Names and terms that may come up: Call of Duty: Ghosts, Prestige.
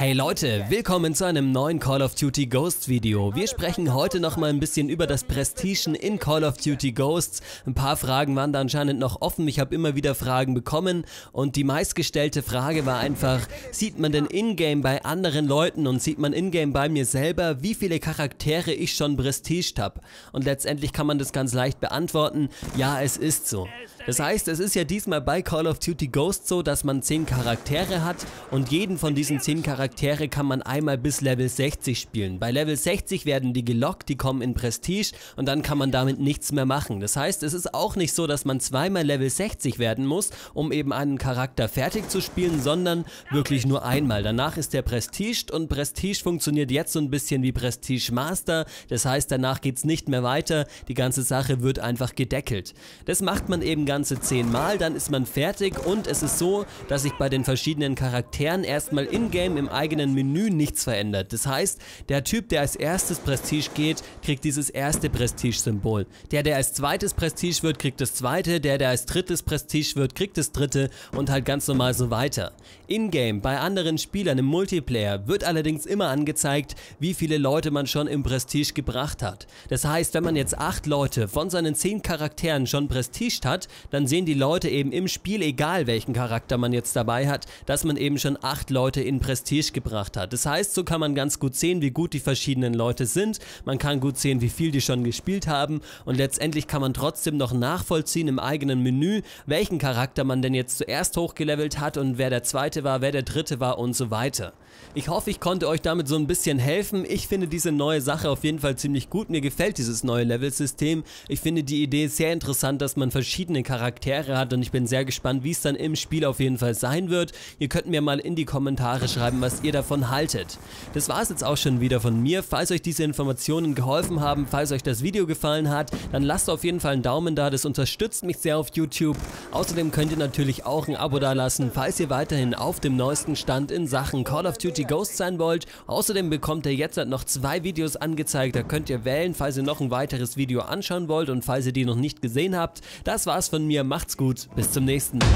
Hey Leute, willkommen zu einem neuen Call of Duty Ghosts Video. Wir sprechen heute noch mal ein bisschen über das Prestigen in Call of Duty Ghosts. Ein paar Fragen waren da anscheinend noch offen. Ich habe immer wieder Fragen bekommen und die meistgestellte Frage war einfach, sieht man denn in-game bei anderen Leuten und sieht man in-game bei mir selber, wie viele Charaktere ich schon prestiged habe? Und letztendlich kann man das ganz leicht beantworten, ja, es ist so. Das heißt, es ist ja diesmal bei Call of Duty Ghosts so, dass man 10 Charaktere hat und jeden von diesen 10 Charaktere kann man einmal bis Level 60 spielen. Bei Level 60 werden die gelockt, die kommen in Prestige und dann kann man damit nichts mehr machen. Das heißt, es ist auch nicht so, dass man zweimal Level 60 werden muss, um eben einen Charakter fertig zu spielen, sondern wirklich nur einmal. Danach ist der Prestiged und Prestige funktioniert jetzt so ein bisschen wie Prestige Master. Das heißt, danach geht es nicht mehr weiter, die ganze Sache wird einfach gedeckelt. Das macht man eben ganze 10 Mal, dann ist man fertig und es ist so, dass sich bei den verschiedenen Charakteren erstmal in-game im eigenen Menü nichts verändert. Das heißt, der Typ, der als erstes Prestige geht, kriegt dieses erste Prestige-Symbol. Der als zweites Prestige wird, kriegt das zweite. Der als drittes Prestige wird, kriegt das dritte und halt ganz normal so weiter. In-game, bei anderen Spielern im Multiplayer, wird allerdings immer angezeigt, wie viele Leute man schon im Prestige gebracht hat. Das heißt, wenn man jetzt 8 Leute von seinen 10 Charakteren schon prestiged hat, dann sehen die Leute eben im Spiel, egal welchen Charakter man jetzt dabei hat, dass man eben schon 8 Leute in Prestige gebracht hat. Das heißt, so kann man ganz gut sehen, wie gut die verschiedenen Leute sind. Man kann gut sehen, wie viel die schon gespielt haben und letztendlich kann man trotzdem noch nachvollziehen im eigenen Menü, welchen Charakter man denn jetzt zuerst hochgelevelt hat und wer der zweite war, wer der dritte war und so weiter. Ich hoffe, ich konnte euch damit so ein bisschen helfen. Ich finde diese neue Sache auf jeden Fall ziemlich gut. Mir gefällt dieses neue Level-System. Ich finde die Idee sehr interessant, dass man verschiedene Charaktere hat und ich bin sehr gespannt, wie es dann im Spiel auf jeden Fall sein wird. Ihr könnt mir mal in die Kommentare schreiben, was ihr davon haltet. Das war es jetzt auch schon wieder von mir. Falls euch diese Informationen geholfen haben, falls euch das Video gefallen hat, dann lasst auf jeden Fall einen Daumen da, das unterstützt mich sehr auf YouTube. Außerdem könnt ihr natürlich auch ein Abo da lassen, falls ihr weiterhin auf dem neuesten Stand in Sachen Call of Duty Ghosts sein wollt. Außerdem bekommt ihr jetzt noch 2 Videos angezeigt, da könnt ihr wählen, falls ihr noch ein weiteres Video anschauen wollt und falls ihr die noch nicht gesehen habt. Das war's von mir, macht's gut, bis zum nächsten Mal.